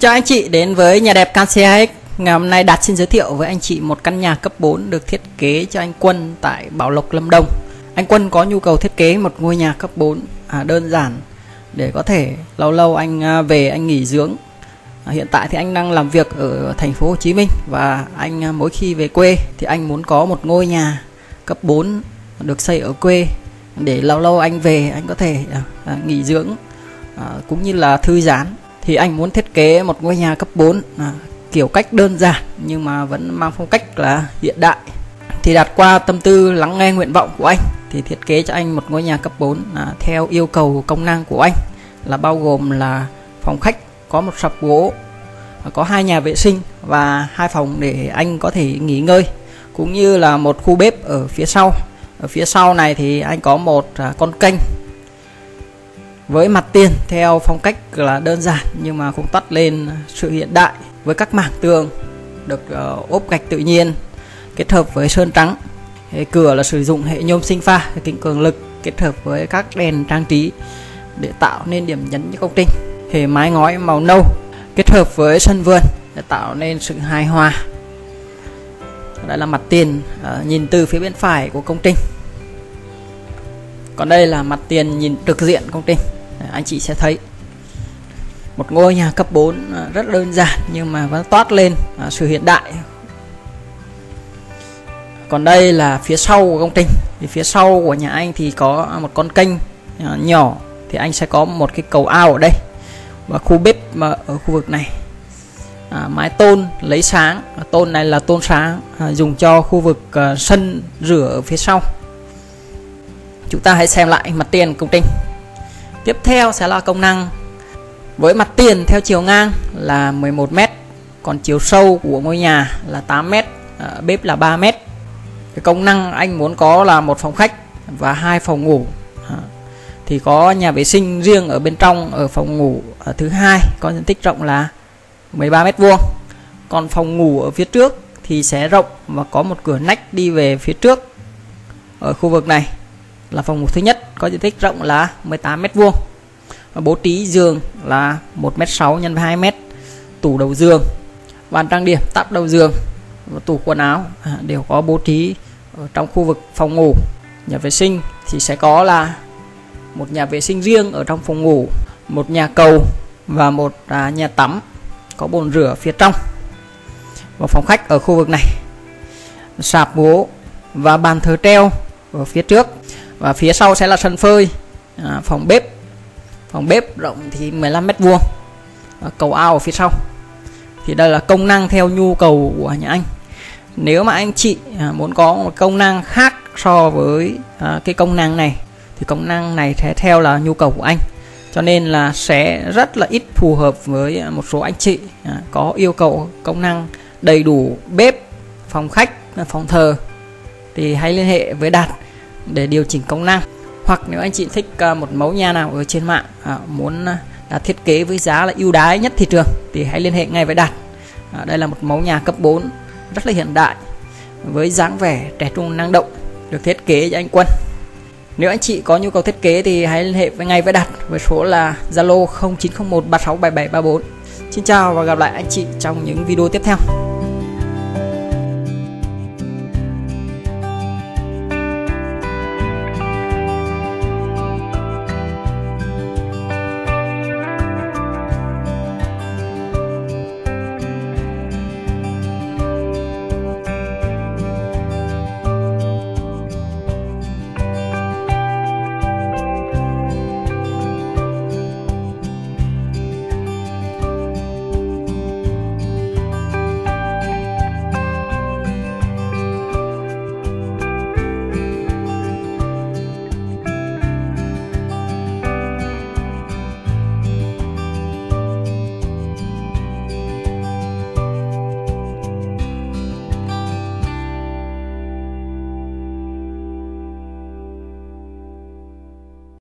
Chào anh chị đến với nhà đẹp Canxi 2X. Ngày hôm nay Đạt xin giới thiệu với anh chị một căn nhà cấp 4 được thiết kế cho anh Quân tại Bảo Lộc, Lâm Đồng. Anh Quân có nhu cầu thiết kế một ngôi nhà cấp 4 đơn giản để có thể lâu lâu anh về anh nghỉ dưỡng. Hiện tại thì anh đang làm việc ở thành phố Hồ Chí Minh và anh mỗi khi về quê thì anh muốn có một ngôi nhà cấp 4 được xây ở quê để lâu lâu anh về anh có thể nghỉ dưỡng cũng như là thư giãn. Thì anh muốn thiết kế một ngôi nhà cấp 4 kiểu cách đơn giản nhưng mà vẫn mang phong cách là hiện đại. Thì Đạt qua tâm tư lắng nghe nguyện vọng của anh thì thiết kế cho anh một ngôi nhà cấp 4 theo yêu cầu công năng của anh, là bao gồm là phòng khách có một sập gỗ, có hai nhà vệ sinh và hai phòng để anh có thể nghỉ ngơi, cũng như là một khu bếp ở phía sau. Ở phía sau này thì anh có một con kênh. Với mặt tiền theo phong cách là đơn giản nhưng mà cũng toát lên sự hiện đại với các mảng tường được ốp gạch tự nhiên kết hợp với sơn trắng. Cửa là sử dụng hệ nhôm sinh pha, kính cường lực kết hợp với các đèn trang trí để tạo nên điểm nhấn cho công trình. Hệ mái ngói màu nâu kết hợp với sân vườn để tạo nên sự hài hòa. Đây là mặt tiền nhìn từ phía bên phải của công trình. Còn đây là mặt tiền nhìn trực diện công trình. Anh chị sẽ thấy một ngôi nhà cấp 4 rất đơn giản nhưng mà vẫn toát lên sự hiện đại. Còn đây là phía sau của công trình. Thì phía sau của nhà anh thì có một con kênh nhỏ, thì anh sẽ có một cái cầu ao ở đây và khu bếp mà ở khu vực này. Mái tôn lấy sáng, tôn này là tôn sáng dùng cho khu vực sân rửa ở phía sau. Chúng ta hãy xem lại mặt tiền công trình. Tiếp theo sẽ là công năng. Với mặt tiền theo chiều ngang là 11m, còn chiều sâu của ngôi nhà là 8m, bếp là 3m. Cái công năng anh muốn có là một phòng khách và hai phòng ngủ. Thì có nhà vệ sinh riêng ở bên trong ở phòng ngủ thứ hai, có diện tích rộng là 13m². Còn phòng ngủ ở phía trước thì sẽ rộng và có một cửa nách đi về phía trước ở khu vực này. Là phòng ngủ thứ nhất có diện tích rộng là 18m². Bố trí giường là 1m6 x 2m, tủ đầu giường, bàn trang điểm, tắp đầu giường và tủ quần áo đều có bố trí ở trong khu vực phòng ngủ. Nhà vệ sinh thì sẽ có là một nhà vệ sinh riêng ở trong phòng ngủ, một nhà cầu và một nhà tắm có bồn rửa phía trong. Và phòng khách ở khu vực này, sạp gỗ và bàn thờ treo ở phía trước. Và phía sau sẽ là sân phơi, phòng bếp. Phòng bếp rộng thì 15m², cầu ao ở phía sau. Thì đây là công năng theo nhu cầu của nhà anh. Nếu mà anh chị muốn có một công năng khác so với cái công năng này thì công năng này sẽ theo là nhu cầu của anh, cho nên là sẽ rất là ít phù hợp với một số anh chị có yêu cầu công năng đầy đủ bếp, phòng khách, phòng thờ. Thì hãy liên hệ với Đạt để điều chỉnh công năng. Hoặc nếu anh chị thích một mẫu nhà nào ở trên mạng muốn Đạt thiết kế với giá là ưu đãi nhất thị trường thì hãy liên hệ ngay với Đạt. Đây là một mẫu nhà cấp 4 rất là hiện đại với dáng vẻ trẻ trung năng động được thiết kế cho anh Quân. Nếu anh chị có nhu cầu thiết kế thì hãy liên hệ ngay với Đạt với số là Zalo 0901367734. Xin chào và gặp lại anh chị trong những video tiếp theo.